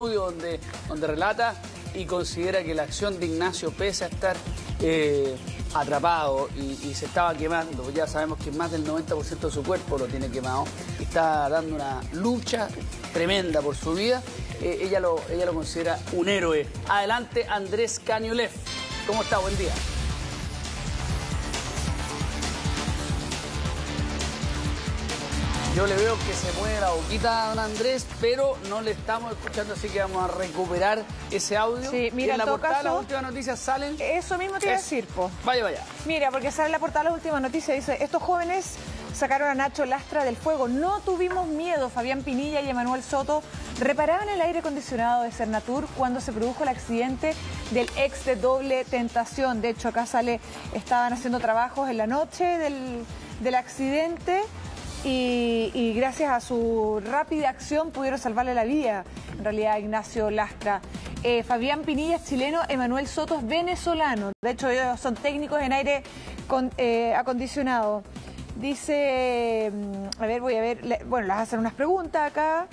Donde relata y considera que la acción de Ignacio, pese a estar atrapado y se estaba quemando, ya sabemos que más del 90% de su cuerpo lo tiene quemado, está dando una lucha tremenda por su vida, ella lo considera un héroe. Adelante, Andrés Caniulef. ¿Cómo está? Buen día. Yo le veo que se mueve la boquita a don Andrés, pero no le estamos escuchando, así que vamos a recuperar ese audio. Sí, mira, en la portada de las últimas noticias salen... Eso mismo te iba a decir, po. Vaya, vaya. Mira, porque sale la portada de las últimas noticias, dice, estos jóvenes sacaron a Nacho Lastra del fuego. No tuvimos miedo. Fabián Pinilla y Emanuel Soto reparaban el aire acondicionado de Sernatur cuando se produjo el accidente del ex de Doble Tentación. De hecho, acá sale, estaban haciendo trabajos en la noche del accidente... Y gracias a su rápida acción pudieron salvarle la vida, en realidad, a Ignacio Lastra. Fabián Pinilla es chileno, Emanuel Soto es venezolano. De hecho, ellos son técnicos en aire acondicionado. Dice, a ver, voy a ver, bueno, les hacen unas preguntas acá.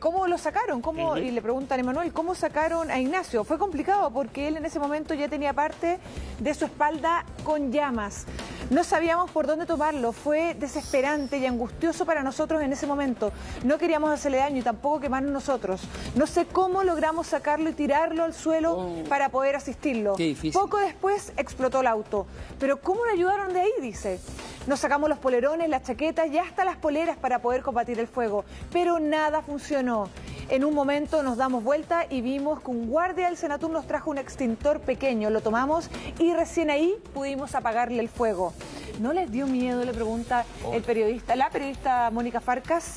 ¿Cómo lo sacaron? ¿Cómo? Y le preguntan a Emanuel, ¿cómo sacaron a Ignacio? Fue complicado porque él en ese momento ya tenía parte de su espalda con llamas. No sabíamos por dónde tomarlo, fue desesperante y angustioso para nosotros en ese momento. No queríamos hacerle daño y tampoco quemarnos nosotros. No sé cómo logramos sacarlo y tirarlo al suelo para poder asistirlo. Poco después explotó el auto. Pero ¿cómo lo ayudaron de ahí? Dice. Nos sacamos los polerones, las chaquetas y hasta las poleras para poder combatir el fuego. Pero nada funcionó. En un momento nos damos vuelta y vimos que un guardia del Senatur nos trajo un extintor pequeño. Lo tomamos y recién ahí pudimos apagarle el fuego. ¿No les dio miedo?, le pregunta el periodista, la periodista Mónica Farcas.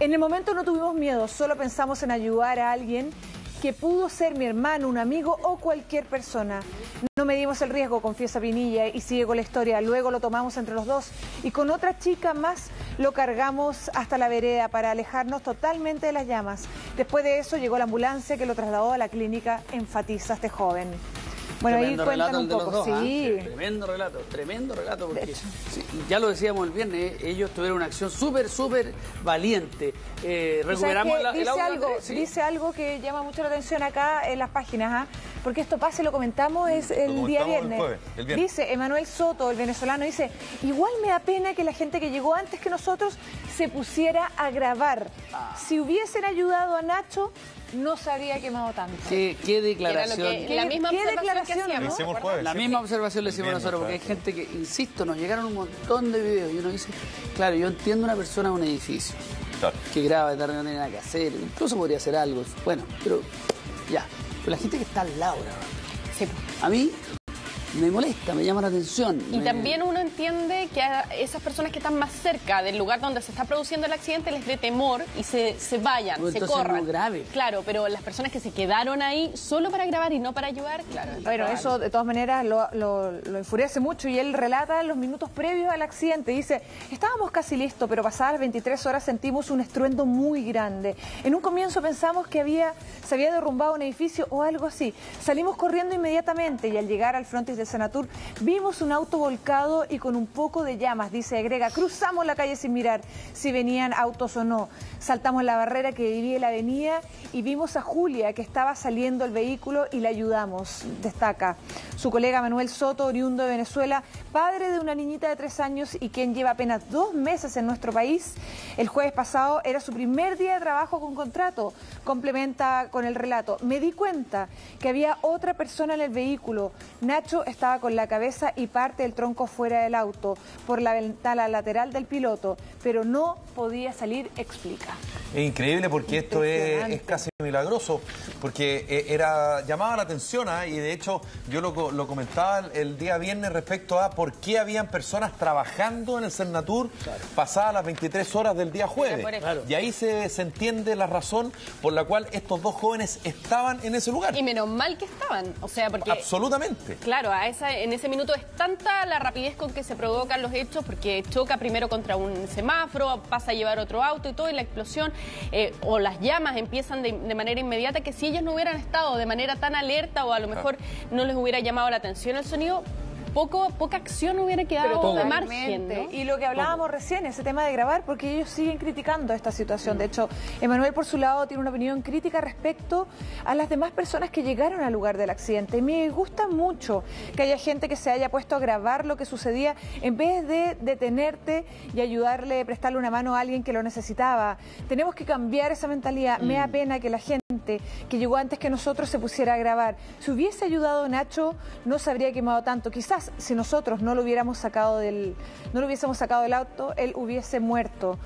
En el momento no tuvimos miedo, solo pensamos en ayudar a alguien que pudo ser mi hermano, un amigo o cualquier persona. No medimos el riesgo, confiesa Pinilla, y sigue con la historia. Luego lo tomamos entre los dos y con otra chica más lo cargamos hasta la vereda para alejarnos totalmente de las llamas. Después de eso llegó la ambulancia que lo trasladó a la clínica, enfatiza este joven. Bueno, tremendo, ahí cuentan un poco, dos, sí. Tremendo relato, porque sí, ya lo decíamos el viernes, ellos tuvieron una acción súper valiente. Recuperamos dice algo que llama mucho la atención acá en las páginas, porque esto pasa y lo comentamos el día viernes. Dice, Emanuel Soto, el venezolano, dice, igual me da pena que la gente que llegó antes que nosotros se pusiera a grabar. Si hubiesen ayudado a Nacho... no se habría quemado tanto. ¿Qué declaración? La misma observación le hicimos nosotros, porque hay gente que, insisto, nos llegaron un montón de videos y uno dice, claro, yo entiendo una persona en un edificio, claro, que graba, no tiene nada que hacer, incluso podría hacer algo, bueno, pero ya. Pero la gente que está al lado, sí, a mí me molesta, me llama la atención. Y también uno entiende que a esas personas que están más cerca del lugar donde se está produciendo el accidente les dé temor y se vayan, se corran. No grave. Claro, pero las personas que se quedaron ahí solo para grabar y no para ayudar, claro. Bueno, eso de todas maneras lo enfurece mucho y él relata los minutos previos al accidente. Dice, estábamos casi listos, pero pasadas las 23 horas sentimos un estruendo muy grande. En un comienzo pensamos que se había derrumbado un edificio o algo así. Salimos corriendo inmediatamente y al llegar al frontis de Senatur vimos un auto volcado y con un poco de llamas, dice, agrega, cruzamos la calle sin mirar si venían autos o no, saltamos la barrera que divide la avenida y vimos a Julia que estaba saliendo el vehículo y la ayudamos, destaca. Su colega Manuel Soto, oriundo de Venezuela, padre de una niñita de 3 años y quien lleva apenas 2 meses en nuestro país, el jueves pasado era su primer día de trabajo con contrato, complementa con el relato. Me di cuenta que había otra persona en el vehículo, Nacho estaba con la cabeza y parte del tronco fuera del auto por la ventana lateral del piloto, pero no podía salir, explica. Es increíble porque esto es casi milagroso, porque llamaba la atención, y de hecho yo lo comentaba el día viernes respecto a por qué habían personas trabajando en el Sernatur, claro, pasadas las 23 horas del día jueves. Claro. Y ahí se entiende la razón por la cual estos 2 jóvenes estaban en ese lugar. Y menos mal que estaban, o sea, porque... Absolutamente. Claro, en ese minuto es tanta la rapidez con que se provocan los hechos, porque choca primero contra un semáforo, pasa a llevar otro auto y todo, y la explosión o las llamas empiezan de manera inmediata, que si ellos no hubieran estado de manera tan alerta o a lo mejor no les hubiera llamado la atención el sonido, poca acción hubiera quedado de margen, ¿no? Y lo que hablábamos recién, ese tema de grabar, porque ellos siguen criticando esta situación. De hecho, Emanuel por su lado tiene una opinión crítica respecto a las demás personas que llegaron al lugar del accidente. Me gusta mucho que haya gente que se haya puesto a grabar lo que sucedía en vez de detenerte y ayudarle, prestarle una mano a alguien que lo necesitaba. Tenemos que cambiar esa mentalidad. Me da pena que la gente que llegó antes que nosotros se pusiera a grabar. Si hubiese ayudado Nacho, no se habría quemado tanto. Quizás si nosotros no lo hubiésemos sacado del auto, él hubiese muerto.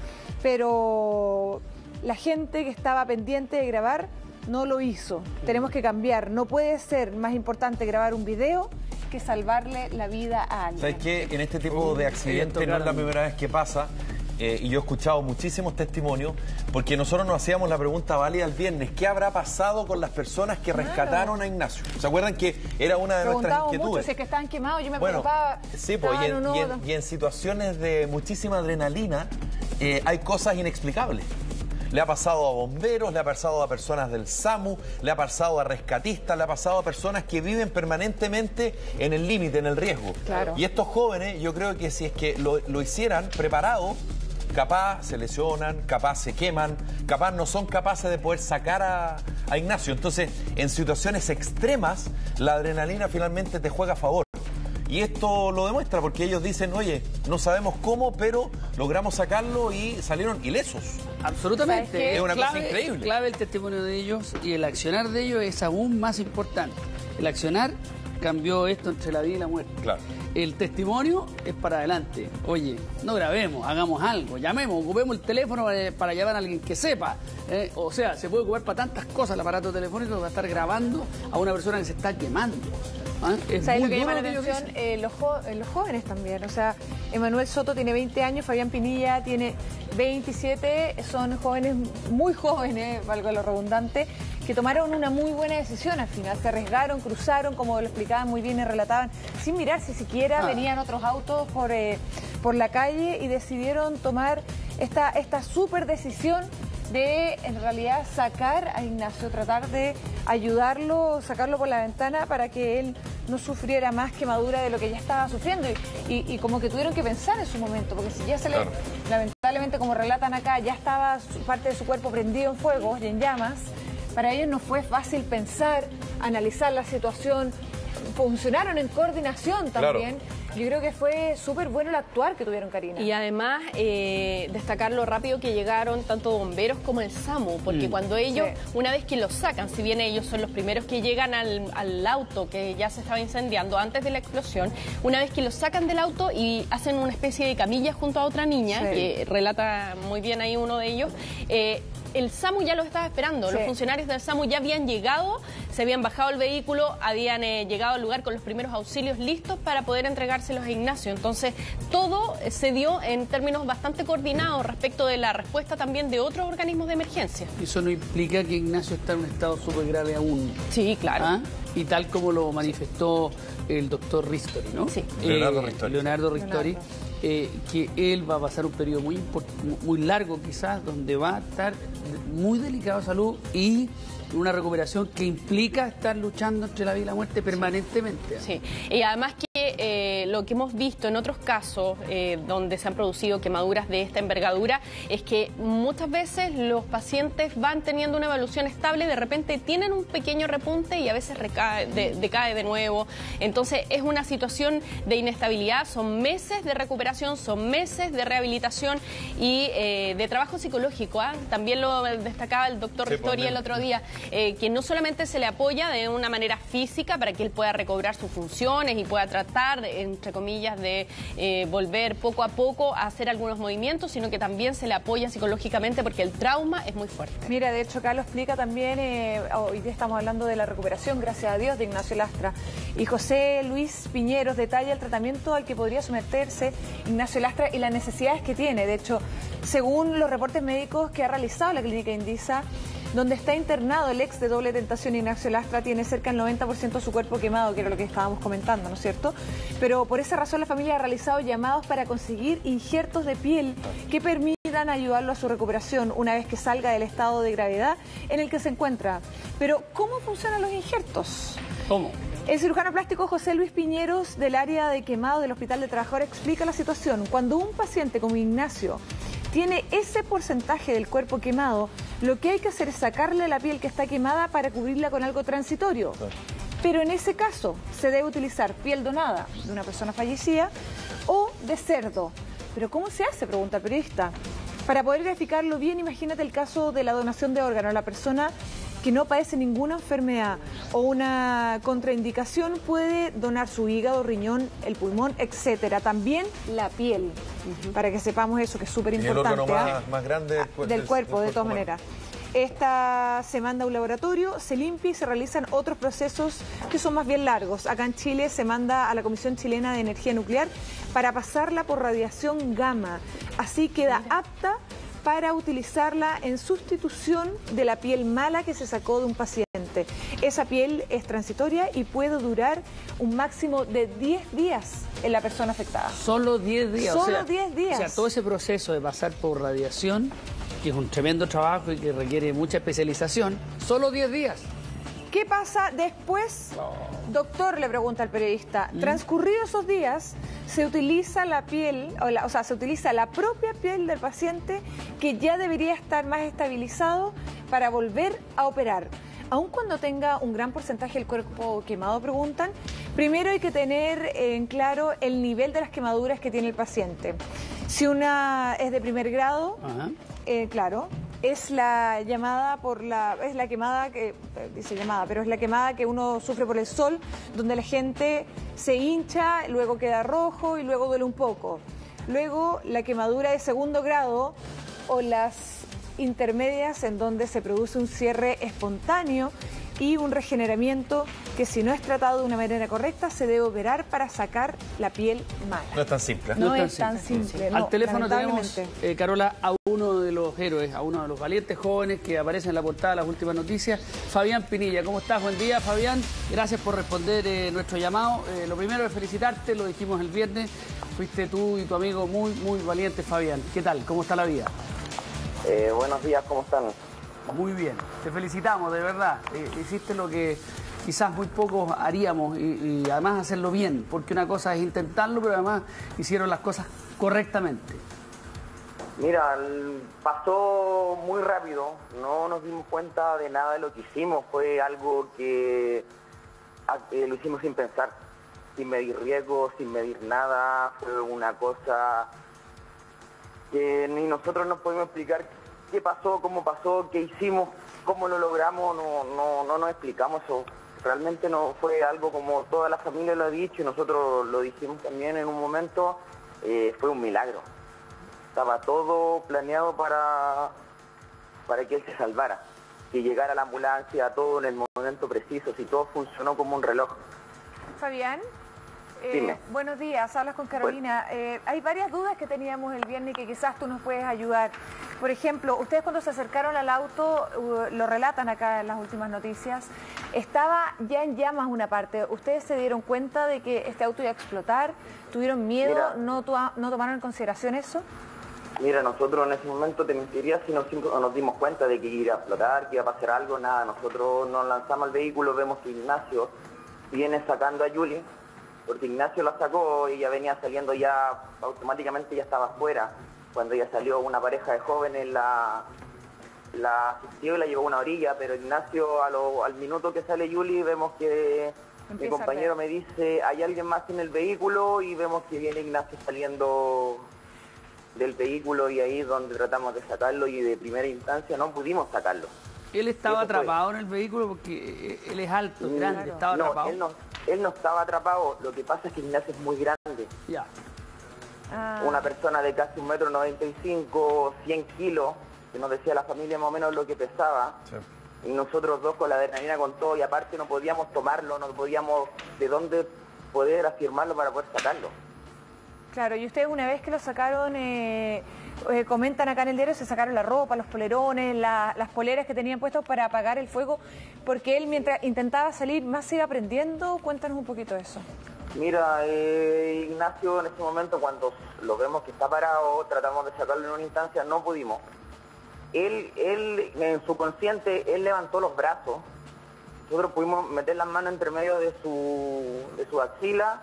Pero la gente que estaba pendiente de grabar no lo hizo. Tenemos que cambiar. No puede ser más importante grabar un video que salvarle la vida a alguien. ¿Sabes qué? En este tipo de accidentes no es la primera vez que pasa. Y yo he escuchado muchísimos testimonios, porque nosotros nos hacíamos la pregunta válida el viernes: ¿qué habrá pasado con las personas que rescataron a Ignacio? ¿Se acuerdan que era una de nuestras inquietudes? Mucho, si es que estaban quemados, yo me preocupaba. Sí, pues, y en situaciones de muchísima adrenalina hay cosas inexplicables. Le ha pasado a bomberos, le ha pasado a personas del SAMU, le ha pasado a rescatistas, le ha pasado a personas que viven permanentemente en el límite, en el riesgo. Claro. Y estos jóvenes, yo creo que si es que lo hicieran preparado, capaz se lesionan, capaz se queman, capaz no son capaces de poder sacar a Ignacio. Entonces, en situaciones extremas, la adrenalina finalmente te juega a favor. Y esto lo demuestra, porque ellos dicen: oye, no sabemos cómo, pero logramos sacarlo y salieron ilesos. Absolutamente. Es una cosa increíble. Clave el testimonio de ellos, y el accionar de ellos es aún más importante. El accionar cambió esto entre la vida y la muerte. Claro. El testimonio es para adelante. Oye, no grabemos, hagamos algo, llamemos, ocupemos el teléfono para llamar a alguien que sepa. O sea, se puede ocupar para tantas cosas el aparato telefónico para estar grabando a una persona que se está quemando. Es lo que llama la atención, los jóvenes también. O sea, Emanuel Soto tiene 20 años, Fabián Pinilla tiene 27, son jóvenes, muy jóvenes, valga lo redundante, que tomaron una muy buena decisión al final. Se arriesgaron, cruzaron, como lo explicaban muy bien y relataban, sin mirarse siquiera, venían otros autos por la calle y decidieron tomar esta súper decisión de, en realidad, sacar a Ignacio, tratar de ayudarlo, sacarlo por la ventana para que él no sufriera más quemadura de lo que ya estaba sufriendo. Y como que tuvieron que pensar en su momento, porque si ya se le... Claro. Lamentablemente, como relatan acá, ya estaba parte de su cuerpo prendido en fuego y en llamas. Para ellos no fue fácil pensar, analizar la situación. Funcionaron en coordinación también. Claro. Yo creo que fue súper bueno el actuar que tuvieron, Karina. Y además, destacar lo rápido que llegaron tanto bomberos como el SAMU, porque cuando ellos, una vez que los sacan, si bien ellos son los primeros que llegan al auto que ya se estaba incendiando antes de la explosión, una vez que los sacan del auto y hacen una especie de camilla junto a otra niña, que relata muy bien ahí uno de ellos, el SAMU ya los estaba esperando, los funcionarios del SAMU ya habían llegado, se habían bajado el vehículo, habían llegado al lugar con los primeros auxilios listos para poder entregárselos a Ignacio. Entonces, todo se dio en términos bastante coordinados respecto de la respuesta también de otros organismos de emergencia. Eso no implica que Ignacio está en un estado súper grave aún. Sí, claro. ¿Ah? Y tal como lo manifestó el doctor Ristori, ¿no? Sí. Leonardo Ristori. Que él va a pasar un periodo muy largo, quizás, donde va a estar muy delicado de salud y una recuperación que implica estar luchando entre la vida y la muerte permanentemente. Sí, y además que lo que hemos visto en otros casos donde se han producido quemaduras de esta envergadura es que muchas veces los pacientes van teniendo una evolución estable, de repente tienen un pequeño repunte y a veces decae de nuevo. Entonces es una situación de inestabilidad, son meses de recuperación, son meses de rehabilitación y de trabajo psicológico. También lo destacaba el doctor Ristori el otro día, que no solamente se le apoya de una manera física para que él pueda recobrar sus funciones y pueda tratar, entre comillas, de volver poco a poco a hacer algunos movimientos, sino que también se le apoya psicológicamente porque el trauma es muy fuerte. Mira, de hecho acá lo explica también, hoy día estamos hablando de la recuperación, gracias a Dios, de Ignacio Lastra, y José Luis Piñeros detalla el tratamiento al que podría someterse Ignacio Lastra y las necesidades que tiene. De hecho, según los reportes médicos que ha realizado la Clínica Indisa, donde está internado el ex de Doble Tentación, Ignacio Lastra, tiene cerca del 90% de su cuerpo quemado, que era lo que estábamos comentando, ¿no es cierto? Pero por esa razón la familia ha realizado llamados para conseguir injertos de piel que permitan ayudarlo a su recuperación una vez que salga del estado de gravedad en el que se encuentra. Pero, ¿cómo funcionan los injertos? ¿Cómo? El cirujano plástico José Luis Piñeros, del área de quemado del Hospital de Trabajadores, explica la situación. Cuando un paciente como Ignacio tiene ese porcentaje del cuerpo quemado, lo que hay que hacer es sacarle la piel que está quemada para cubrirla con algo transitorio. Pero en ese caso se debe utilizar piel donada de una persona fallecida o de cerdo. ¿Pero cómo se hace?, pregunta el periodista. Para poder graficarlo bien, imagínate el caso de la donación de órganos. La persona que no padece ninguna enfermedad o una contraindicación puede donar su hígado, riñón, el pulmón, etcétera. También la piel, para que sepamos eso, que es súper importante. El órgano más grande del cuerpo, de todas maneras. Esta se manda a un laboratorio, se limpia y se realizan otros procesos que son más bien largos. Acá en Chile se manda a la Comisión Chilena de Energía Nuclear para pasarla por radiación gamma. Así queda apta para utilizarla en sustitución de la piel mala que se sacó de un paciente. Esa piel es transitoria y puede durar un máximo de 10 días en la persona afectada. Solo 10 días. Solo 10 días. O sea, todo ese proceso de pasar por radiación, que es un tremendo trabajo y que requiere mucha especialización, solo 10 días. ¿Qué pasa después? Doctor, le pregunta al periodista, transcurridos esos días, se utiliza la piel, se utiliza la propia piel del paciente, que ya debería estar más estabilizado para volver a operar. Aun cuando tenga un gran porcentaje del cuerpo quemado, preguntan, primero hay que tener en claro el nivel de las quemaduras que tiene el paciente. Si una es de primer grado, claro, es la llamada es la quemada que uno sufre por el sol, donde la gente se hincha, luego queda rojo y luego duele un poco. Luego la quemadura de segundo grado o las intermedias, en donde se produce un cierre espontáneo y un regeneramiento que, si no es tratado de una manera correcta, se debe operar para sacar la piel mala. No es tan simple. No es tan simple. No, al teléfono tenemos, Carola, a uno de los héroes, a uno de los valientes jóvenes que aparece en la portada de las últimas noticias, Fabián Pinilla. ¿Cómo estás? Buen día, Fabián. Gracias por responder nuestro llamado. Lo primero es felicitarte, lo dijimos el viernes. Fuiste tú y tu amigo muy, muy valiente, Fabián. ¿Qué tal? ¿Cómo está la vida? Buenos días, ¿cómo están? Muy bien, te felicitamos, de verdad. Hiciste lo que quizás muy pocos haríamos y además hacerlo bien, porque una cosa es intentarlo, pero además hicieron las cosas correctamente. Mira, pasó muy rápido, no nos dimos cuenta de nada de lo que hicimos, fue algo que lo hicimos sin pensar, sin medir riesgos, sin medir nada, fue una cosa que ni nosotros nos podemos explicar. ¿Qué pasó? ¿Cómo pasó? ¿Qué hicimos? ¿Cómo lo logramos? No nos explicamos eso. Realmente no fue algo, como toda la familia lo ha dicho y nosotros lo dijimos también en un momento, fue un milagro. Estaba todo planeado para que él se salvara, que llegara la ambulancia, todo en el momento preciso, si todo funcionó como un reloj. Fabián, buenos días, hablas con Carolina. Hay varias dudas que teníamos el viernes que quizás tú nos puedes ayudar. Por ejemplo, ustedes cuando se acercaron al auto, lo relatan acá en las últimas noticias, estaba ya en llamas una parte. ¿Ustedes se dieron cuenta de que este auto iba a explotar? ¿Tuvieron miedo? Mira, ¿no tomaron en consideración eso? Mira, nosotros en ese momento, te mentiría si nos dimos cuenta de que iba a explotar, que iba a pasar algo, nada. Nosotros nos lanzamos al vehículo, vemos que Ignacio viene sacando a Julia, porque Ignacio la sacó y ya venía saliendo, ya automáticamente ya estaba afuera. Cuando ya salió, una pareja de jóvenes la asistió y la llevó a una orilla, pero Ignacio, al minuto que sale Juli, vemos que mi compañero me dice, hay alguien más en el vehículo, y vemos que viene Ignacio saliendo del vehículo, y ahí es donde tratamos de sacarlo, y de primera instancia no pudimos sacarlo. ¿Él estaba atrapado en el vehículo? Porque él es alto, grande, ¿estaba atrapado? Él no estaba atrapado, lo que pasa es que Ignacio es muy grande. Ya. Ah. Una persona de casi 1,95 m, 100 kilos, que nos decía la familia más o menos lo que pesaba. Sí. Y nosotros dos con la adrenalina, con todo, y aparte no podíamos tomarlo, no podíamos de dónde poder afirmarlo para poder sacarlo. Claro, y ustedes una vez que lo sacaron, comentan acá en el diario, se sacaron la ropa, los polerones, las poleras que tenían puestos para apagar el fuego, porque él, mientras intentaba salir, más se iba prendiendo. Cuéntanos un poquito de eso. Mira, Ignacio en ese momento, cuando lo vemos que está parado, tratamos de sacarlo en una instancia, no pudimos. Él en su consciente, él levantó los brazos Nosotros pudimos meter las manos entre medio de su axila.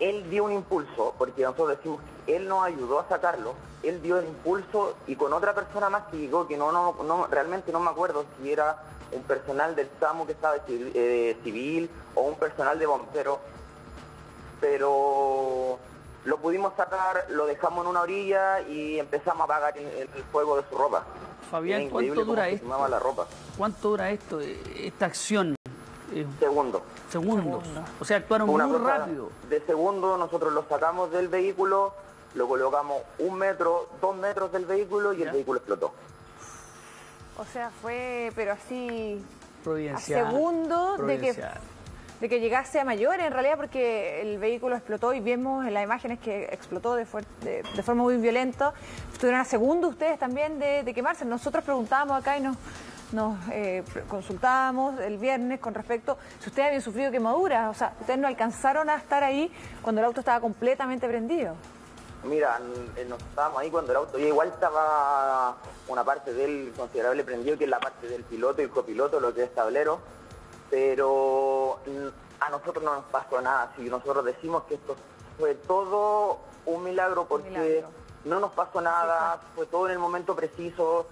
Él dio un impulso, porque nosotros decimos que él nos ayudó a sacarlo. Él dio el impulso y con otra persona más que llegó, que no realmente no me acuerdo si era un personal del SAMU que estaba civil o un personal de bomberos, pero lo pudimos sacar, lo dejamos en una orilla y empezamos a apagar el fuego de su ropa. Fabián, ¿cuánto dura esto? La ropa. ¿Cuánto dura esto, esta acción? Segundos. O sea, actuaron muy rápido. De segundo nosotros lo sacamos del vehículo, lo colocamos 1 metro, 2 metros del vehículo y el vehículo explotó. O sea, fue, pero así, a segundos de que llegase a mayores, en realidad, porque el vehículo explotó y vimos en las imágenes que explotó de forma muy violenta. Estuvieron a segundos ustedes también de quemarse. Nosotros preguntábamos acá y nos consultábamos el viernes con respecto si ustedes habían sufrido quemaduras. O sea, ustedes no alcanzaron a estar ahí cuando el auto estaba completamente prendido. Mira, nos estábamos ahí cuando el auto, ya igual estaba una parte del considerable prendido, que es la parte del piloto y copiloto, lo que es tablero, pero a nosotros no nos pasó nada. Si nosotros decimos que esto fue todo un milagro, porque no nos pasó nada, fue todo en el momento preciso,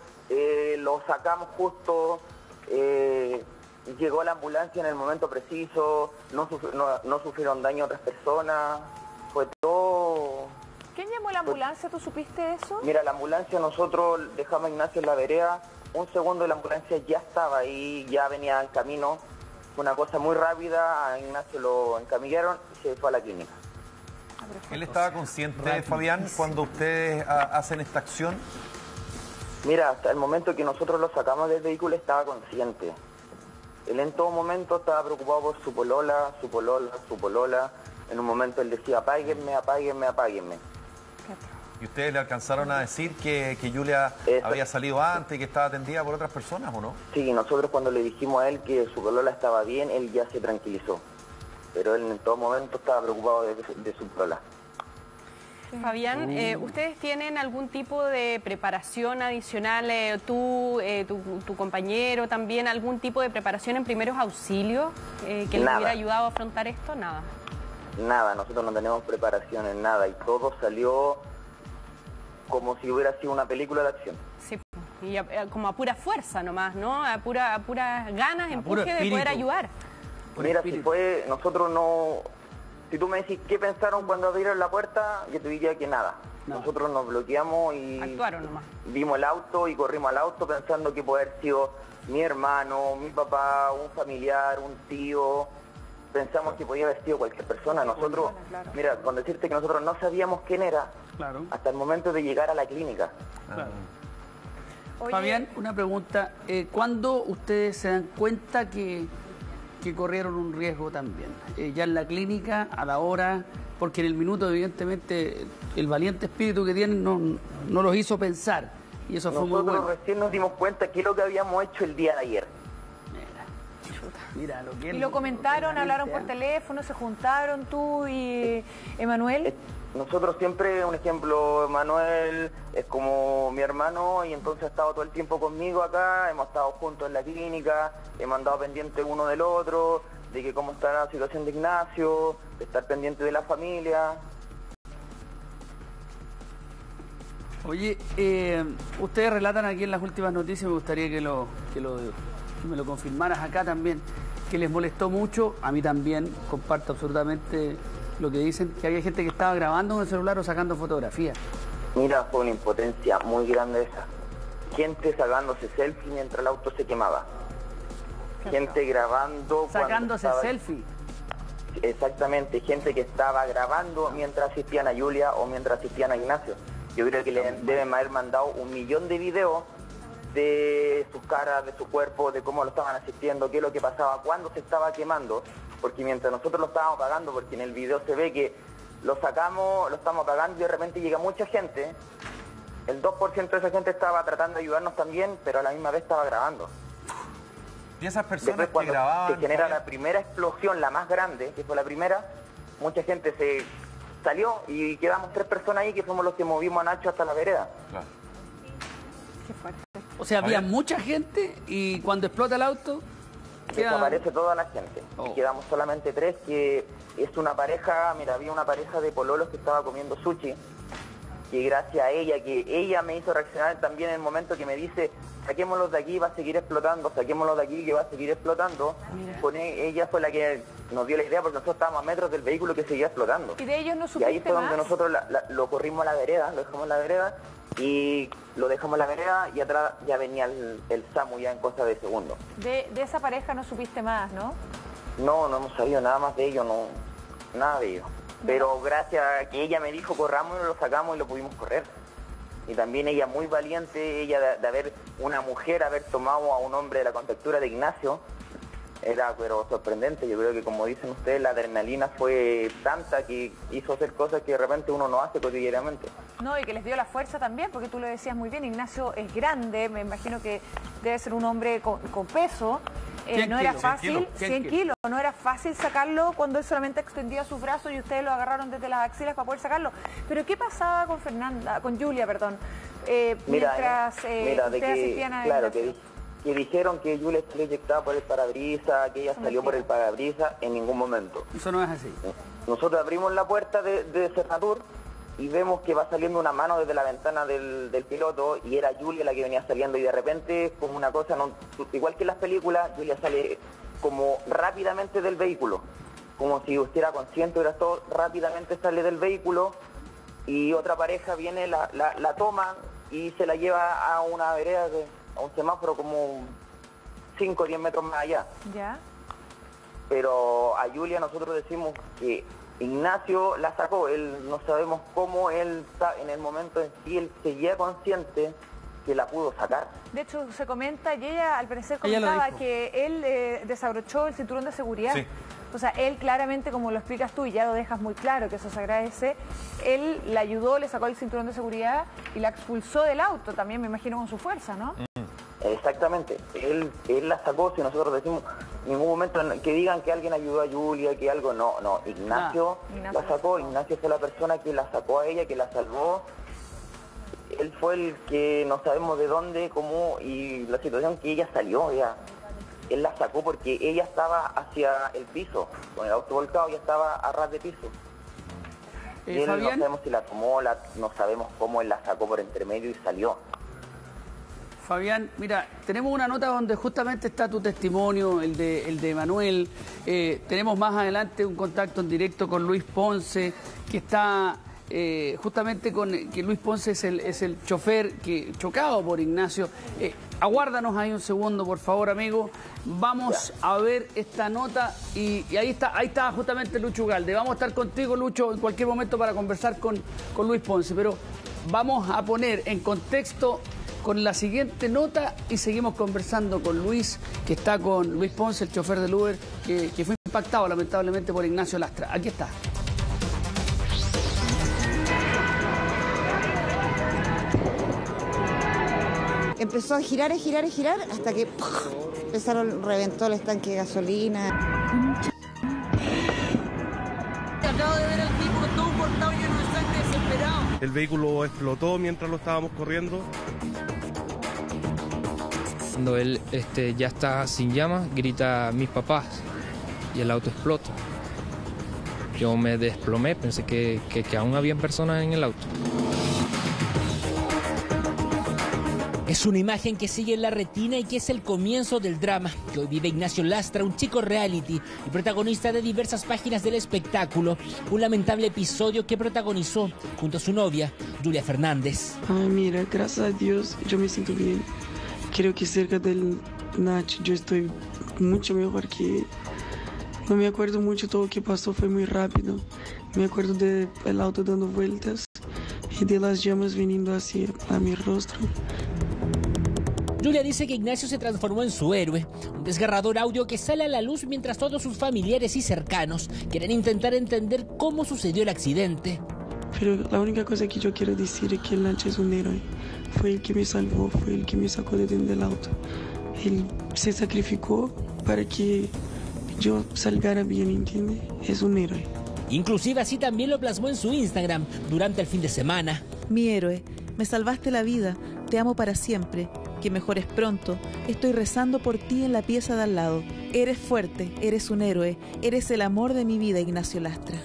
lo sacamos justo, llegó la ambulancia en el momento preciso, no sufrieron daño a otras personas, fue todo... ¿Quién llamó la ambulancia? ¿Tú supiste eso? Mira, la ambulancia nosotros dejamos a Ignacio en la vereda. Un segundo, la ambulancia ya estaba ahí, ya venía en camino. Fue una cosa muy rápida, a Ignacio lo encamillaron y se fue a la clínica. ¿Él estaba consciente, Fabián, cuando ustedes hacen esta acción? Mira, hasta el momento que nosotros lo sacamos del vehículo estaba consciente. Él en todo momento estaba preocupado por su polola. En un momento él decía, apáguenme. ¿Y ustedes le alcanzaron a decir que Julia había salido antes y que estaba atendida por otras personas o no? Sí, nosotros cuando le dijimos a él que su polola estaba bien, él ya se tranquilizó. Pero él en todo momento estaba preocupado de su polola. Fabián, ¿ustedes tienen algún tipo de preparación adicional? ¿Tu compañero también, algún tipo de preparación en primeros auxilios que les hubiera ayudado a afrontar esto? Nada, nosotros no tenemos preparación en nada y todo salió... como si hubiera sido una película de acción. Sí, y como a pura fuerza nomás, ¿no? A puras ganas, a empuje de poder ayudar. Mira, si fue, nosotros no... Si tú me decís qué pensaron cuando abrieron la puerta, yo te diría que nada. No. Nosotros nos bloqueamos y... actuaron nomás. Vimos el auto y corrimos al auto pensando que puede haber sido mi hermano, mi papá, un familiar, un tío... Pensamos que podía haber sido cualquier persona. Nosotros, mira, con decirte que nosotros no sabíamos quién era hasta el momento de llegar a la clínica. Fabián, una pregunta. ¿Cuándo ustedes se dan cuenta que corrieron un riesgo también? Ya en la clínica, a la hora, porque en el minuto evidentemente el valiente espíritu que tienen no los hizo pensar. Y eso fue muy bueno. Nosotros recién nos dimos cuenta que es lo que habíamos hecho el día de ayer. Mira, y lo comentaron, hablaron por teléfono, se juntaron tú y Emanuel. Nosotros siempre, un ejemplo, Emanuel es como mi hermano y entonces ha estado todo el tiempo conmigo acá, hemos estado juntos en la clínica, hemos andado pendiente uno del otro, de que cómo está la situación de Ignacio, de estar pendiente de la familia. Oye, ustedes relatan aquí en las últimas noticias, me gustaría que lo me lo confirmaras acá también, que les molestó mucho, a mí también, comparto absolutamente lo que dicen, que había gente que estaba grabando con el celular o sacando fotografías. Mira, fue una impotencia muy grande esa. Gente sacándose selfie mientras el auto se quemaba. Gente grabando... sacándose selfie. Exactamente, gente que estaba grabando mientras asistían a Julia o mientras asistían a Ignacio. Yo creo que le deben haber mandado 1.000.000 de videos de sus caras, de su cuerpo, de cómo lo estaban asistiendo, qué es lo que pasaba, cuándo se estaba quemando, porque mientras nosotros lo estábamos apagando, porque en el video se ve que lo sacamos, lo estamos apagando y de repente llega mucha gente, el 2% de esa gente estaba tratando de ayudarnos también, pero a la misma vez estaba grabando. Y esas personas después, que grababan... se genera la primera explosión, la más grande, que fue la primera, mucha gente se salió y quedamos 3 personas ahí que fuimos los que movimos a Nacho hasta la vereda. Claro. Qué fuerte. O sea, había mucha gente y cuando explota el auto... Desaparece toda la gente. Oh. Y quedamos solamente tres, que es una pareja, mira, había una pareja de pololos que estaba comiendo sushi, que gracias a ella, que ella me hizo reaccionar también en el momento que me dice, saquémoslos de aquí, va a seguir explotando, saquémoslos de aquí, que va a seguir explotando. Ella fue la que nos dio la idea, porque nosotros estábamos a metros del vehículo que seguía explotando. ¿Y de ellos no supiste más? Y ahí fue donde nosotros lo corrimos a la vereda, lo dejamos en la vereda, y lo dejamos en la vereda, y atrás ya venía el SAMU ya en cosa de segundos. De esa pareja no supiste más, ¿no? No, no hemos sabido nada más de ellos, no, nada de ellos. Pero gracias a que ella me dijo corramos, lo sacamos y lo pudimos correr. Y también ella muy valiente, ella de haber, una mujer, haber tomado a un hombre de la contextura de Ignacio, era pero sorprendente. Yo creo que, como dicen ustedes, la adrenalina fue tanta que hizo hacer cosas que de repente uno no hace cotidianamente. No, y que les dio la fuerza también, porque tú lo decías muy bien, Ignacio es grande, me imagino que debe ser un hombre con peso. No era fácil, 100 kilos, no era fácil sacarlo cuando él solamente extendía sus brazos y ustedes lo agarraron desde las axilas para poder sacarlo. Pero ¿qué pasaba con Fernanda, con Julia, perdón, mientras ustedes asistían a... Claro, que dijeron que Julia salió eyectada por el parabrisas, que ella salió por el parabrisas en ningún momento. Eso no es así. Nosotros abrimos la puerta de Sernatur y vemos que va saliendo una mano desde la ventana del piloto, y era Julia la que venía saliendo, y de repente, como una cosa, no, igual que en las películas, Julia sale como rápidamente del vehículo, como si usted era consciente, era todo, rápidamente sale del vehículo, y otra pareja viene, la toma y se la lleva a una vereda, a un semáforo como 5 o 10 metros más allá. ¿Ya? Pero a Julia nosotros decimos que Ignacio la sacó, él no sabemos cómo, él en el momento en sí, él seguía consciente que la pudo sacar. De hecho, se comenta, y ella al parecer comentaba que él desabrochó el cinturón de seguridad. Sí. O sea, él claramente, como lo explicas tú, y ya lo dejas muy claro, que eso se agradece, él la ayudó, le sacó el cinturón de seguridad y la expulsó del auto también, me imagino, con su fuerza, ¿no? Exactamente, él la sacó, si nosotros decimos, en ningún momento que digan que alguien ayudó a Julia, que algo, no, Ignacio la sacó, Ignacio fue la persona que la sacó a ella, que la salvó, él fue el que no sabemos de dónde, cómo, y la situación que ella salió, él la sacó porque ella estaba hacia el piso, con el auto volcado, ella estaba a ras de piso. Y él, no sabemos si la tomó, no sabemos cómo, él la sacó por entre medio y salió. Fabián, mira, tenemos una nota donde justamente está tu testimonio, el de Manuel. Tenemos más adelante un contacto en directo con Luis Ponce, que está justamente con... que Luis Ponce es el chofer que chocado por Ignacio. Aguárdanos ahí un segundo, por favor, amigo. Vamos a ver esta nota y ahí está justamente Lucho Ugalde. Vamos a estar contigo, Lucho, en cualquier momento para conversar con Luis Ponce, pero vamos a poner en contexto con la siguiente nota y seguimos conversando con Luis, que está con Luis Ponce, el chofer del Uber, que fue impactado lamentablemente por Ignacio Lastra. Aquí está. Empezó a girar hasta que reventó el estanque de gasolina. Acabo de ver al tipo todo cortado lleno de sangre, desesperado. El vehículo explotó mientras lo estábamos corriendo. Cuando él ya está sin llamas, grita mis papás y el auto explota. Yo me desplomé, pensé que aún había personas en el auto. Es una imagen que sigue en la retina y que es el comienzo del drama que hoy vive Ignacio Lastra, un chico reality y protagonista de diversas páginas del espectáculo. Un lamentable episodio que protagonizó junto a su novia, Julia Fernández. Ay, mira, gracias a Dios, yo me siento bien. Creo que cerca del Nach yo estoy mucho mejor que... No me acuerdo mucho, todo lo que pasó fue muy rápido. Me acuerdo del auto dando vueltas y de las llamas viniendo hacia mi rostro. Julia dice que Ignacio se transformó en su héroe, un desgarrador audio que sale a la luz mientras todos sus familiares y cercanos quieren intentar entender cómo sucedió el accidente. Pero la única cosa que yo quiero decir es que el Nacho es un héroe. Fue el que me salvó, fue el que me sacó de dentro del auto. Él se sacrificó para que yo salgara bien, ¿entiendes? Es un héroe. Inclusive así también lo plasmó en su Instagram durante el fin de semana. Mi héroe, me salvaste la vida, te amo para siempre. Que mejores pronto, estoy rezando por ti en la pieza de al lado. Eres fuerte, eres un héroe, eres el amor de mi vida, Ignacio Lastra.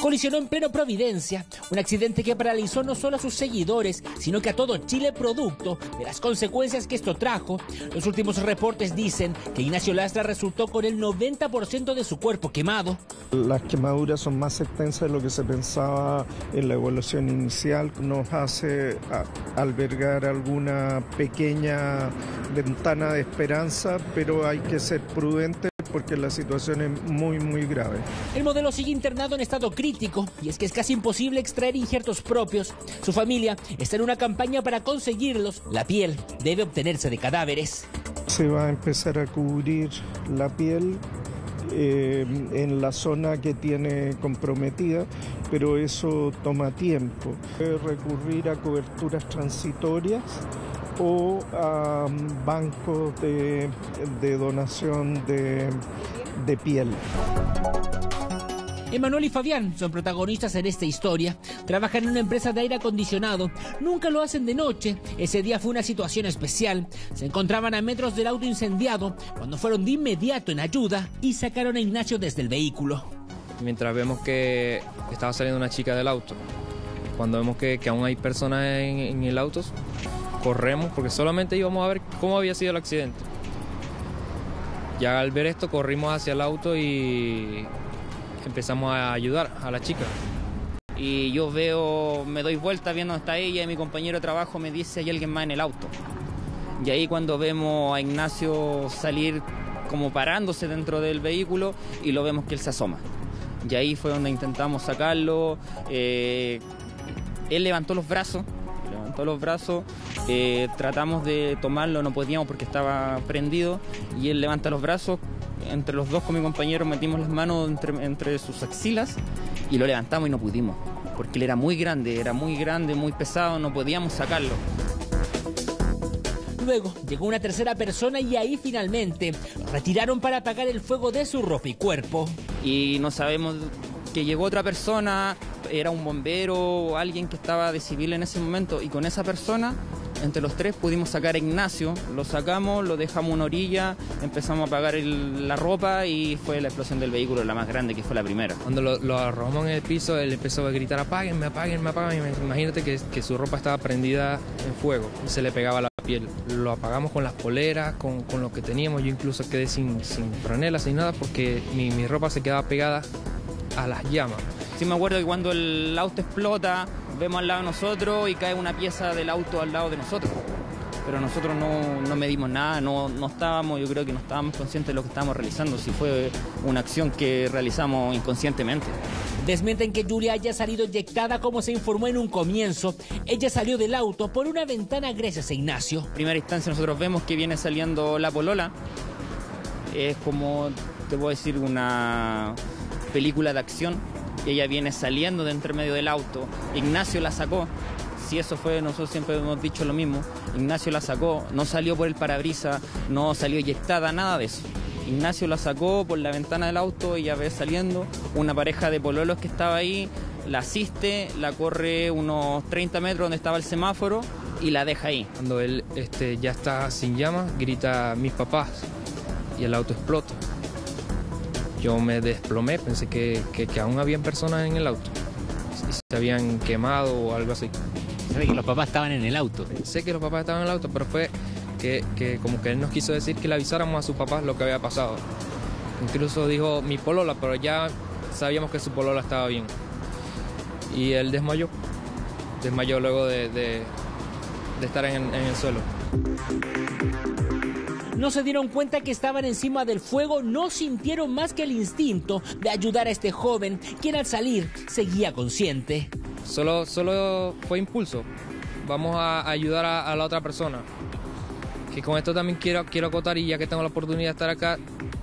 Colisionó en pleno Providencia, un accidente que paralizó no solo a sus seguidores, sino que a todo Chile producto de las consecuencias que esto trajo. Los últimos reportes dicen que Ignacio Lastra resultó con el 90% de su cuerpo quemado. Las quemaduras son más extensas de lo que se pensaba en la evaluación inicial. Nos hace albergar alguna pequeña ventana de esperanza, pero hay que ser prudentes, porque la situación es muy, muy grave. El modelo sigue internado en estado crítico y es que es casi imposible extraer injertos propios. Su familia está en una campaña para conseguirlos. La piel debe obtenerse de cadáveres. Se va a empezar a cubrir la piel en la zona que tiene comprometida, pero eso toma tiempo. Debe recurrir a coberturas transitorias o a bancos de donación de piel. Emanuel y Fabián son protagonistas en esta historia. Trabajan en una empresa de aire acondicionado. Nunca lo hacen de noche. Ese día fue una situación especial. Se encontraban a metros del auto incendiado cuando fueron de inmediato en ayuda y sacaron a Ignacio desde el vehículo. Mientras vemos que estaba saliendo una chica del auto, cuando vemos que aún hay personas en el auto, corremos porque solamente íbamos a ver cómo había sido el accidente. Ya al ver esto corrimos hacia el auto y empezamos a ayudar a la chica. Y yo veo, me doy vuelta viendo hasta ella y mi compañero de trabajo me dice hay alguien más en el auto. Y ahí cuando vemos a Ignacio salir como parándose dentro del vehículo y lo vemos que él se asoma. Y ahí fue donde intentamos sacarlo. Él levantó los brazos. Tratamos de tomarlo, no podíamos porque estaba prendido y él levanta los brazos, entre los dos con mi compañero metimos las manos entre sus axilas y lo levantamos y no pudimos porque él era muy grande, muy pesado, no podíamos sacarlo. Luego llegó una tercera persona y ahí finalmente lo retiraron para apagar el fuego de su ropa y cuerpo. Y no sabemos que llegó otra persona, era un bombero o alguien que estaba de civil en ese momento, y con esa persona, entre los tres, pudimos sacar a Ignacio. Lo sacamos, lo dejamos en una orilla, empezamos a apagar la ropa y fue la explosión del vehículo, la más grande, que fue la primera. Cuando lo arrojamos en el piso, él empezó a gritar, apáguenme, apáguenme, apáguenme. Imagínate que su ropa estaba prendida en fuego, se le pegaba la piel. Lo apagamos con las poleras, con lo que teníamos. Yo incluso quedé sin franela, sin nada, porque mi ropa se quedaba pegada a las llamas. Sí me acuerdo que cuando el auto explota, vemos al lado de nosotros y cae una pieza del auto al lado de nosotros. Pero nosotros no medimos nada, no estábamos, yo creo que no estábamos conscientes de lo que estábamos realizando, si fue una acción que realizamos inconscientemente. Desmienten que Julia haya salido eyectada como se informó en un comienzo. Ella salió del auto por una ventana gracias a Ignacio. En primera instancia nosotros vemos que viene saliendo la polola. Es como, te puedo decir, una película de acción. Ella viene saliendo de entre medio del auto, Ignacio la sacó, si eso fue, nosotros siempre hemos dicho lo mismo, Ignacio la sacó, no salió por el parabrisas, no salió eyectada, nada de eso. Ignacio la sacó por la ventana del auto, ella ve saliendo, una pareja de pololos que estaba ahí, la asiste, la corre unos 30 metros donde estaba el semáforo y la deja ahí. Cuando él ya está sin llamas, grita mis papás y el auto explota. Yo me desplomé, pensé que aún habían personas en el auto, se habían quemado o algo así. Pensé que los papás estaban en el auto. Sé que los papás estaban en el auto, pero fue que como que él nos quiso decir que le avisáramos a sus papás lo que había pasado. Incluso dijo mi polola, pero ya sabíamos que su polola estaba bien. Y él desmayó luego de estar en el suelo. No se dieron cuenta que estaban encima del fuego, no sintieron más que el instinto de ayudar a este joven, quien al salir seguía consciente. Solo fue impulso, vamos a ayudar a la otra persona. Que con esto también quiero acotar, y ya que tengo la oportunidad de estar acá,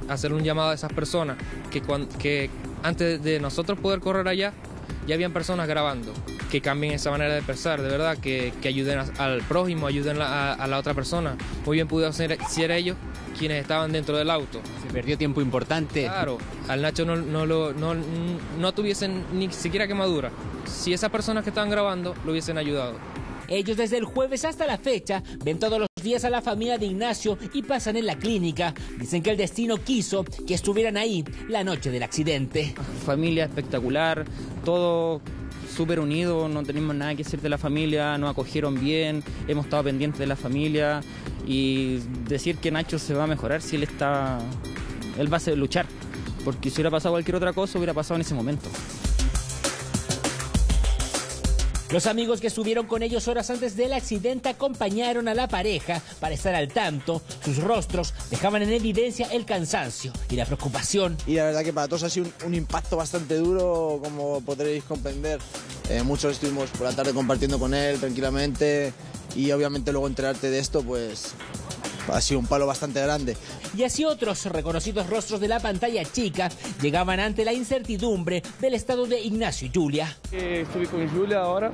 hacer un llamado a esas personas, que antes de nosotros poder correr allá, ya habían personas grabando. Que cambien esa manera de pensar, de verdad, que ayuden al prójimo, ayuden a la otra persona. Muy bien pudieron ser ellos quienes estaban dentro del auto. Se perdió tiempo importante. Claro, al Nacho no tuviesen ni siquiera quemadura. Si esas personas que estaban grabando lo hubiesen ayudado. Ellos desde el jueves hasta la fecha ven todos los días a la familia de Ignacio y pasan en la clínica. Dicen que el destino quiso que estuvieran ahí la noche del accidente. Familia espectacular, todo súper unido, no tenemos nada que decir de la familia, nos acogieron bien, hemos estado pendientes de la familia, y decir que Nacho se va a mejorar, si él va a luchar, porque si hubiera pasado cualquier otra cosa, hubiera pasado en ese momento. Los amigos que estuvieron con ellos horas antes del accidente acompañaron a la pareja para estar al tanto. Sus rostros dejaban en evidencia el cansancio y la preocupación. Y la verdad que para todos ha sido un impacto bastante duro, como podréis comprender. Muchos estuvimos por la tarde compartiendo con él tranquilamente, y obviamente luego enterarte de esto, pues ha sido un palo bastante grande. Y así otros reconocidos rostros de la pantalla chica llegaban ante la incertidumbre del estado de Ignacio y Julia. Estuve con Julia ahora,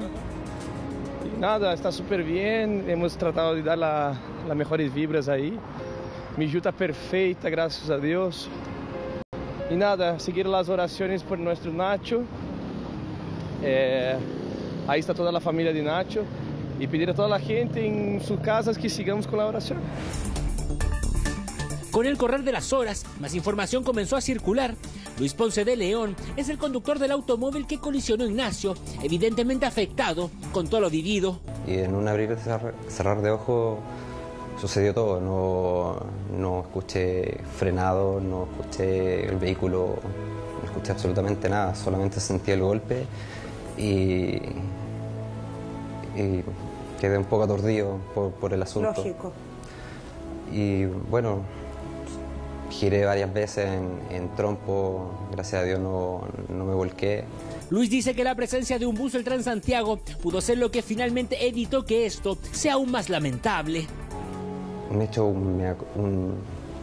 y nada, está súper bien, hemos tratado de dar las mejores vibras ahí. Mi Ju está perfecta, gracias a Dios. Y nada, seguir las oraciones por nuestro Nacho. Ahí está toda la familia de Nacho. Y pedir a toda la gente en sus casas que sigamos con la oración. Con el correr de las horas, más información comenzó a circular. Luis Ponce de León es el conductor del automóvil que colisionó Ignacio, evidentemente afectado con todo lo vivido. Y en un abrir y cerrar de ojo sucedió todo. No escuché frenado, no escuché el vehículo, no escuché absolutamente nada. Solamente sentí el golpe y quedé un poco aturdido por el asunto. Lógico. Y bueno, giré varias veces en trompo, gracias a Dios no me volqué. Luis dice que la presencia de un bus del Transantiago pudo ser lo que finalmente evitó que esto sea aún más lamentable. Me he hecho un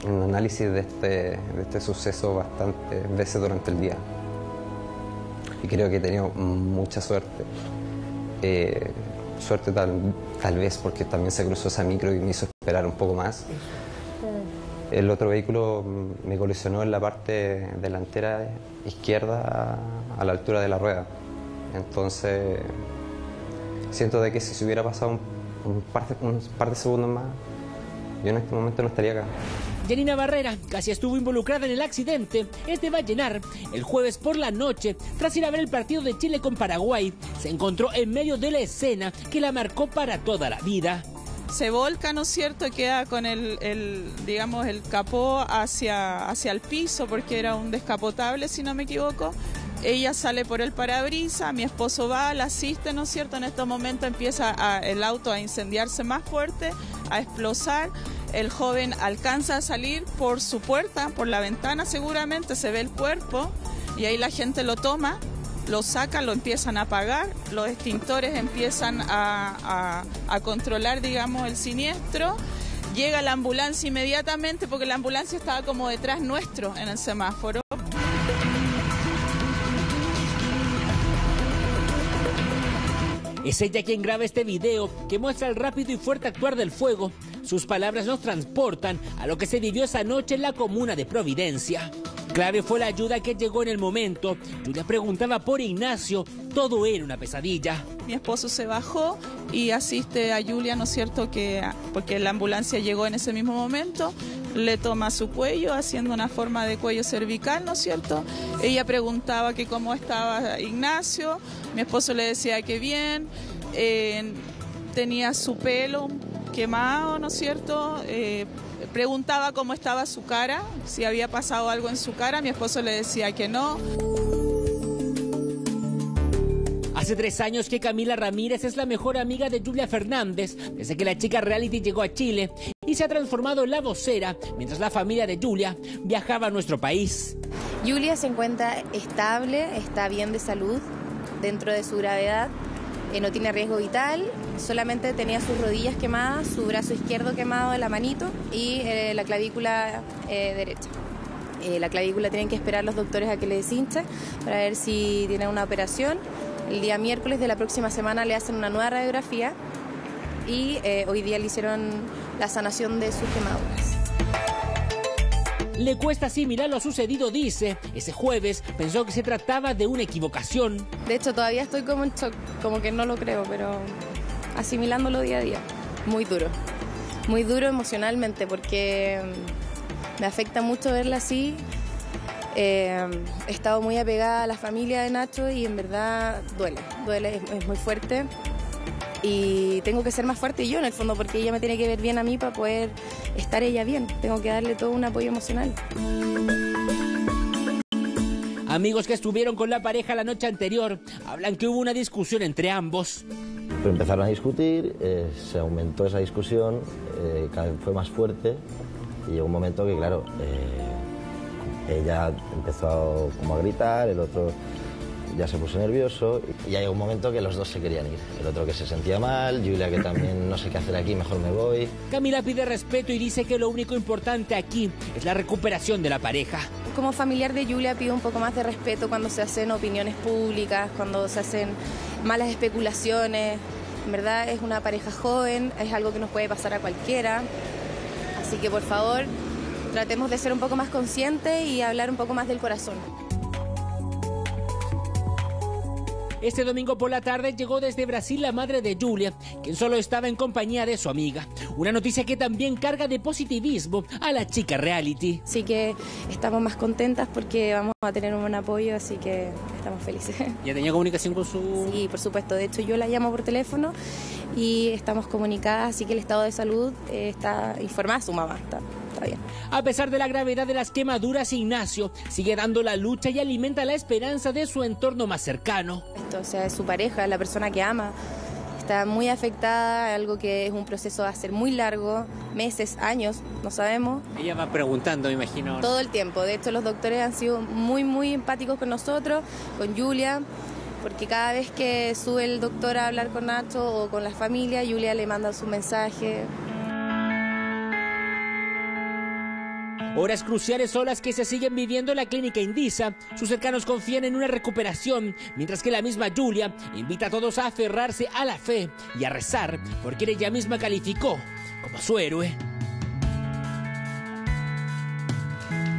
análisis de este suceso bastantes veces durante el día. Y creo que he tenido mucha suerte. Suerte tal vez porque también se cruzó esa micro y me hizo esperar un poco más. El otro vehículo me colisionó en la parte delantera izquierda a la altura de la rueda. Entonces siento de que si se hubiera pasado un par de segundos más, yo en este momento no estaría acá. Jenina Barrera casi estuvo involucrada en el accidente. Este va a llenar el jueves por la noche. Tras ir a ver el partido de Chile con Paraguay, se encontró en medio de la escena que la marcó para toda la vida. Se volca, ¿no es cierto?, queda con el capó hacia el piso, porque era un descapotable, si no me equivoco. Ella sale por el parabrisas, mi esposo va, la asiste, ¿no es cierto? En estos momentos empieza el auto a incendiarse más fuerte, a explosar. El joven alcanza a salir por su puerta, por la ventana seguramente, se ve el cuerpo, y ahí la gente lo toma, lo sacan, lo empiezan a apagar, los extintores empiezan a controlar, digamos, el siniestro. Llega la ambulancia inmediatamente, porque la ambulancia estaba como detrás nuestro en el semáforo. Es ella quien graba este video que muestra el rápido y fuerte actuar del fuego. Sus palabras nos transportan a lo que se vivió esa noche en la comuna de Providencia. Clave fue la ayuda que llegó en el momento. Julia preguntaba por Ignacio, todo era una pesadilla. Mi esposo se bajó y asiste a Julia, ¿no es cierto?, porque la ambulancia llegó en ese mismo momento. Le toma su cuello, haciendo una forma de cuello cervical, ¿no es cierto? Ella preguntaba que cómo estaba Ignacio, mi esposo le decía que bien, tenía su pelo quemado, ¿no es cierto? Preguntaba cómo estaba su cara, si había pasado algo en su cara, mi esposo le decía que no. Hace 3 años que Camila Ramírez es la mejor amiga de Julia Fernández, desde que la chica reality llegó a Chile, y se ha transformado en la vocera mientras la familia de Julia viajaba a nuestro país. Julia se encuentra estable, está bien de salud, dentro de su gravedad, no tiene riesgo vital, solamente tenía sus rodillas quemadas, su brazo izquierdo quemado de la manito y la clavícula derecha. La clavícula tienen que esperar los doctores a que le deshinche para ver si tiene una operación. El día miércoles de la próxima semana le hacen una nueva radiografía y hoy día le hicieron la sanación de sus quemaduras. Le cuesta asimilar lo sucedido, dice. Ese jueves pensó que se trataba de una equivocación. De hecho, todavía estoy como en shock, como que no lo creo, pero asimilándolo día a día. Muy duro. muy duro emocionalmente porque me afecta mucho verla así. He estado muy apegada a la familia de Nacho y en verdad duele, es muy fuerte. Y tengo que ser más fuerte yo en el fondo porque ella me tiene que ver bien a mí para poder estar ella bien. Tengo que darle todo un apoyo emocional. Amigos que estuvieron con la pareja la noche anterior hablan que hubo una discusión entre ambos. Empezaron a discutir, se aumentó esa discusión, cada vez fue más fuerte y llegó un momento que claro, ella empezó como a gritar, el otro ya se puso nervioso y ya llegó un momento que los dos se querían ir. El otro que se sentía mal, Julia que también no sé qué hacer aquí, mejor me voy. Camila pide respeto y dice que lo único importante aquí es la recuperación de la pareja. Como familiar de Julia pido un poco más de respeto cuando se hacen opiniones públicas, cuando se hacen malas especulaciones. En verdad es una pareja joven, es algo que nos puede pasar a cualquiera. Así que por favor, tratemos de ser un poco más conscientes y hablar un poco más del corazón. Este domingo por la tarde llegó desde Brasil la madre de Julia, quien solo estaba en compañía de su amiga. Una noticia que también carga de positivismo a la chica reality. Así que estamos más contentas porque vamos a tener un buen apoyo, así que estamos felices. ¿Ya tenía comunicación con su...? Sí, por supuesto. De hecho, yo la llamo por teléfono y estamos comunicadas, así que el estado de salud está informada, su mamá está bien. A pesar de la gravedad de las quemaduras, Ignacio sigue dando la lucha y alimenta la esperanza de su entorno más cercano. O sea, es su pareja, la persona que ama, está muy afectada, algo que es un proceso va a ser muy largo, meses, años, no sabemos. Ella va preguntando, me imagino. Todo el tiempo, de hecho los doctores han sido muy empáticos con nosotros, con Julia, porque cada vez que sube el doctor a hablar con Nacho o con la familia, Julia le manda su mensaje. Horas cruciales son las que se siguen viviendo en la Clínica Indisa. Sus cercanos confían en una recuperación, mientras que la misma Julia invita a todos a aferrarse a la fe y a rezar, porque ella misma calificó como su héroe.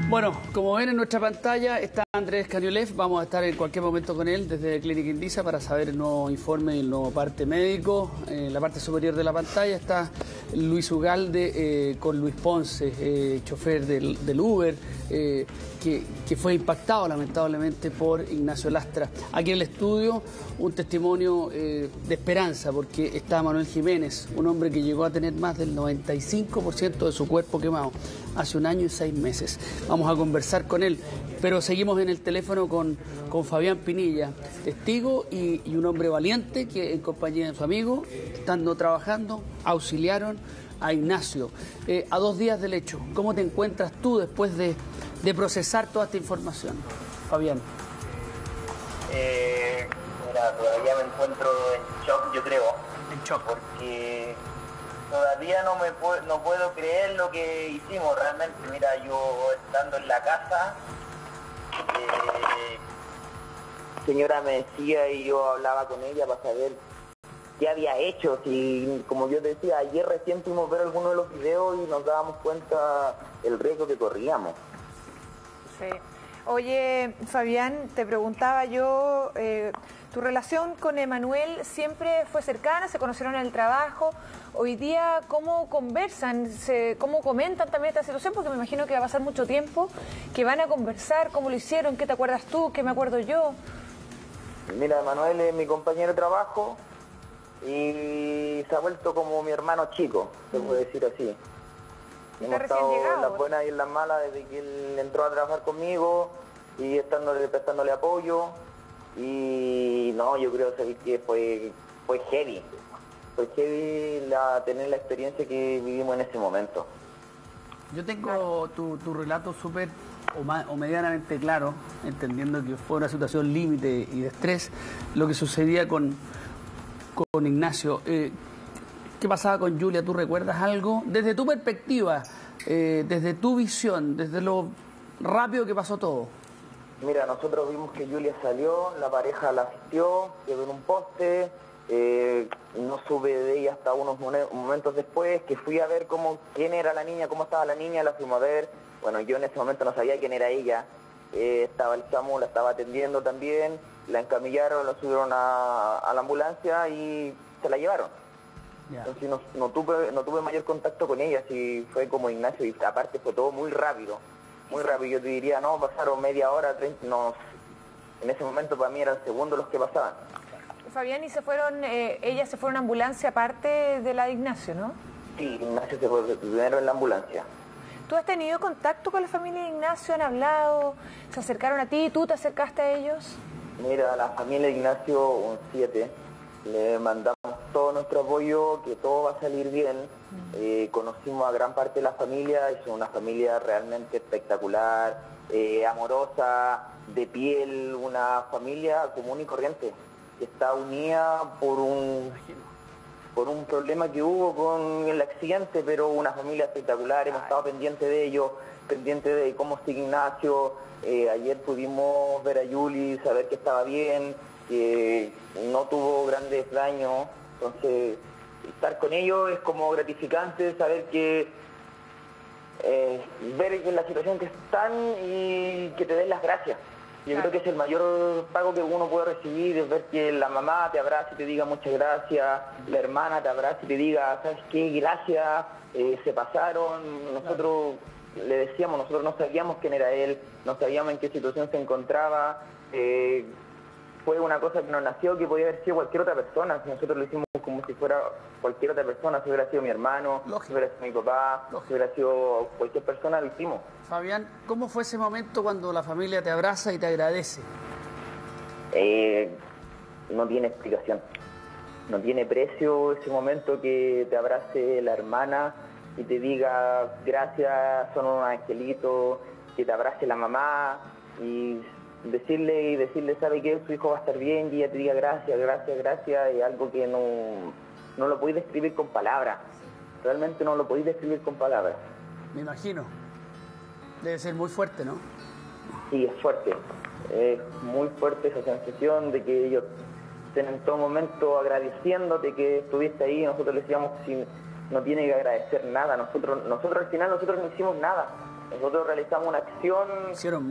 Bueno, como ven en nuestra pantalla está Andrés Caniulef. Vamos a estar en cualquier momento con él desde Clínica Indisa para saber el nuevo informe y el nuevo parte médico. En la parte superior de la pantalla está Luis Ugalde con Luis Ponce, chofer del Uber, que fue impactado lamentablemente por Ignacio Lastra. Aquí en el estudio un testimonio de esperanza porque está Manuel Jiménez, un hombre que llegó a tener más del 95% de su cuerpo quemado hace 1 año y 6 meses. Vamos a conversar con él, pero seguimos en el teléfono con Fabián Pinilla, testigo y un hombre valiente que en compañía de su amigo, estando trabajando, auxiliaron a Ignacio. A 2 días del hecho, ¿cómo te encuentras tú después de procesar toda esta información, Fabián? Todavía me encuentro en shock, yo creo. En shock. Porque todavía no puedo creer lo que hicimos realmente. Mira, yo estando en la casa, señora me decía y yo hablaba con ella para saber qué había hecho. Si, como yo decía, ayer recién pudimos ver algunos de los videos y nos dábamos cuenta el riesgo que corríamos. Sí. Oye, Fabián, te preguntaba yo, tu relación con Emanuel siempre fue cercana, se conocieron en el trabajo. Hoy día, ¿cómo conversan? ¿Cómo comentan también esta situación? Porque me imagino que va a pasar mucho tiempo, que van a conversar, ¿cómo lo hicieron? ¿Qué te acuerdas tú? ¿Qué me acuerdo yo? Mira, Emanuel es mi compañero de trabajo y se ha vuelto como mi hermano chico, se puede decir así. Hemos estado en las buenas y en las malas desde que él entró a trabajar conmigo y prestándole apoyo. Y no, yo creo que fue heavy. Fue heavy tener la experiencia que vivimos en ese momento. Yo tengo tu relato súper o medianamente claro, entendiendo que fue una situación límite y de estrés, lo que sucedía con Ignacio. ¿Qué pasaba con Julia? ¿Tú recuerdas algo? Desde tu perspectiva, desde tu visión, desde lo rápido que pasó todo. Mira, nosotros vimos que Julia salió, la pareja la asistió, quedó en un poste, no supe de ella hasta unos momentos después, que fui a ver quién era la niña, cómo estaba la niña, la fuimos a ver. Bueno, yo en ese momento no sabía quién era ella. Estaba el SAMU, la estaba atendiendo también, la encamillaron, la subieron a la ambulancia y se la llevaron. Entonces no tuve mayor contacto con ella, así fue como Ignacio, y aparte fue todo muy rápido, muy rápido. Yo te diría, no, pasaron media hora, 30, no, en ese momento para mí eran segundos los que pasaban. Fabián, y se fueron, ella se fue en ambulancia aparte de la de Ignacio, ¿no? Sí, Ignacio se fue primero en la ambulancia. ¿Tú has tenido contacto con la familia de Ignacio? ¿Han hablado? ¿Se acercaron a ti? ¿Tú te acercaste a ellos? Mira, la familia de Ignacio, un 7, le mandamos todo nuestro apoyo, que todo va a salir bien. Conocimos a gran parte de la familia, es una familia realmente espectacular, amorosa, de piel, una familia común y corriente, que está unida por un problema que hubo con el accidente, pero una familia espectacular. Hemos estado pendientes de ellos, pendientes de cómo está Ignacio. Ayer pudimos ver a Juli, saber que estaba bien, que no tuvo grandes daños. Entonces, estar con ellos es como gratificante, saber que ver la situación que están y que te den las gracias. Yo creo que es el mayor pago que uno puede recibir, es ver que la mamá te abraza y te diga muchas gracias, la hermana te abraza y te diga, ¿sabes qué? Gracias, se pasaron, nosotros le decíamos, nosotros no sabíamos quién era él, no sabíamos en qué situación se encontraba, fue una cosa que nos nació, que podía haber sido cualquier otra persona, nosotros lo hicimos como si fuera cualquier otra persona, si hubiera sido mi hermano, si hubiera sido mi papá, si hubiera sido cualquier persona, lo hicimos. Fabián, ¿cómo fue ese momento cuando la familia te abraza y te agradece? No tiene explicación, no tiene precio ese momento que te abrace la hermana y te diga gracias, son un angelito, que te abrace la mamá y decirle, sabe que su hijo va a estar bien, y ella te diga gracias, gracias, gracias, es algo que no lo podéis describir con palabras, realmente no lo podéis describir con palabras. Me imagino, debe ser muy fuerte, ¿no? Sí, es fuerte, es muy fuerte esa sensación de que ellos estén en todo momento agradeciéndote que estuviste ahí. Nosotros les decíamos que no tiene que agradecer nada, nosotros al final nosotros no hicimos nada. Nosotros realizamos una acción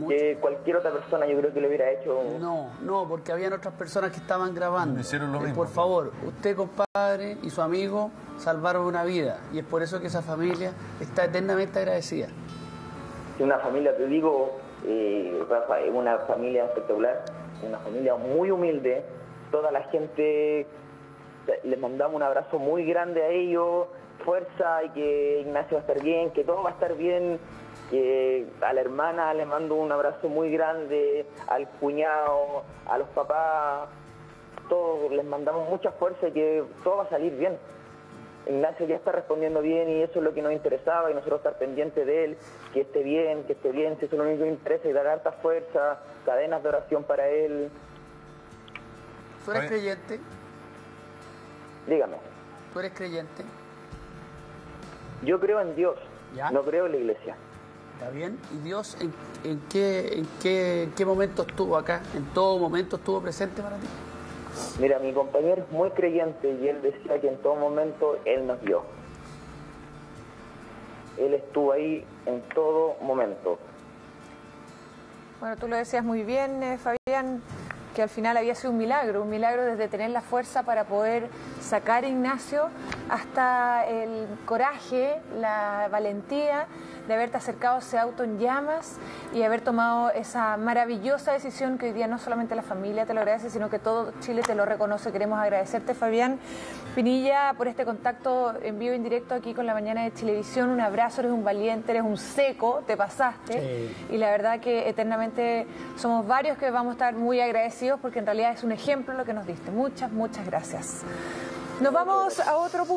que cualquier otra persona yo creo que lo hubiera hecho. No, porque habían otras personas que estaban grabando. Hicieron lo mismo. Por favor, usted, compadre, y su amigo salvaron una vida. Y es por eso que esa familia está eternamente agradecida. Una familia, te digo, Rafa, es una familia espectacular, una familia muy humilde. Toda la gente, les mandamos un abrazo muy grande a ellos. Fuerza, y que Ignacio va a estar bien, que todo va a estar bien. Que a la hermana le mando un abrazo muy grande, al cuñado, a los papás, todos les mandamos mucha fuerza y que todo va a salir bien. Ignacio ya está respondiendo bien y eso es lo que nos interesaba, y nosotros estar pendientes de él, que esté bien, si eso es lo único que nos interesa, y dar harta fuerza, cadenas de oración para él. ¿Tú eres creyente? Dígame. ¿Tú eres creyente? Yo creo en Dios, no creo en la iglesia. ¿Está bien? ¿Y Dios en qué momento estuvo acá? ¿En todo momento estuvo presente para ti? Mira, mi compañero es muy creyente y él decía que en todo momento Él nos vio. Él estuvo ahí en todo momento. Bueno, tú lo decías muy bien, Fabián, que al final había sido un milagro desde tener la fuerza para poder sacar a Ignacio hasta el coraje, la valentía de haberte acercado a ese auto en llamas y haber tomado esa maravillosa decisión que hoy día no solamente la familia te lo agradece, sino que todo Chile te lo reconoce. Queremos agradecerte, Fabián Pinilla, por este contacto en vivo y en directo aquí con La Mañana de Chilevisión. Un abrazo, eres un valiente, eres un seco, te pasaste. Sí. Y la verdad que eternamente somos varios que vamos a estar muy agradecidos, porque en realidad es un ejemplo lo que nos diste. Muchas, muchas gracias. Nos vamos a otro punto.